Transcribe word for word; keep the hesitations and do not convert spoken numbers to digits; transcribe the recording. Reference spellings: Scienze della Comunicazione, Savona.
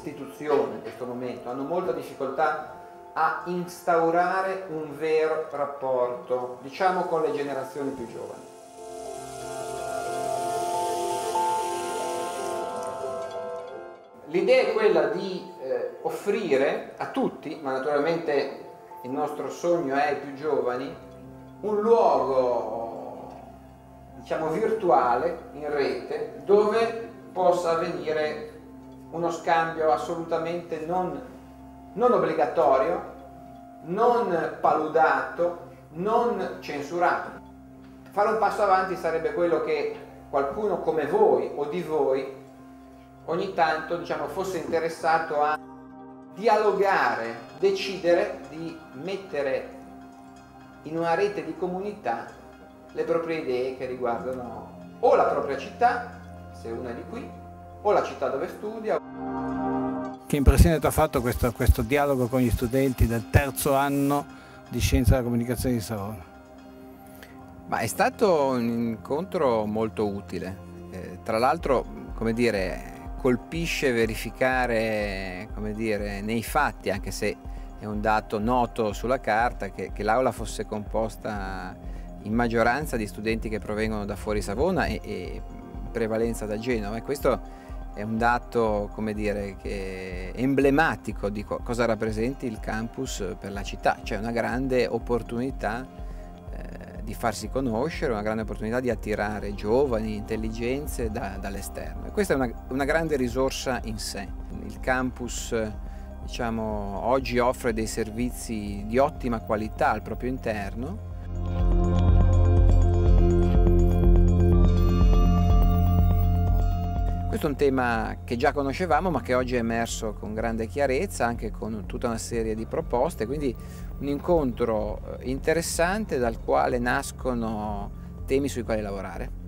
istituzioni in questo momento hanno molta difficoltà a instaurare un vero rapporto, diciamo, con le generazioni più giovani. L'idea è quella di eh, offrire a tutti, ma naturalmente il nostro sogno è ai più giovani, un luogo, diciamo, virtuale, in rete, dove possa avvenire uno scambio assolutamente non, non obbligatorio, non paludato, non censurato. Fare un passo avanti sarebbe quello che qualcuno come voi o di voi ogni tanto, diciamo, fosse interessato a dialogare, decidere di mettere in una rete di comunità le proprie idee che riguardano o la propria città, se una è di qui, o la città dove studia. Che impressione ti ha fatto questo, questo dialogo con gli studenti del terzo anno di Scienze della Comunicazione di Savona? Ma è stato un incontro molto utile, eh, tra l'altro, come dire, colpisce verificare, come dire, nei fatti, anche se è un dato noto sulla carta, che, che l'aula fosse composta in maggioranza di studenti che provengono da fuori Savona e, e prevalenza da Genova, e questo è un dato, come dire, che è emblematico di co cosa rappresenti il campus per la città, cioè una grande opportunità eh, di farsi conoscere, una grande opportunità di attirare giovani, intelligenze da, dall'esterno, e questa è una, una grande risorsa in sé. Il campus, diciamo, oggi offre dei servizi di ottima qualità al proprio interno. Questo è un tema che già conoscevamo, ma che oggi è emerso con grande chiarezza, anche con tutta una serie di proposte, quindi un incontro interessante dal quale nascono temi sui quali lavorare.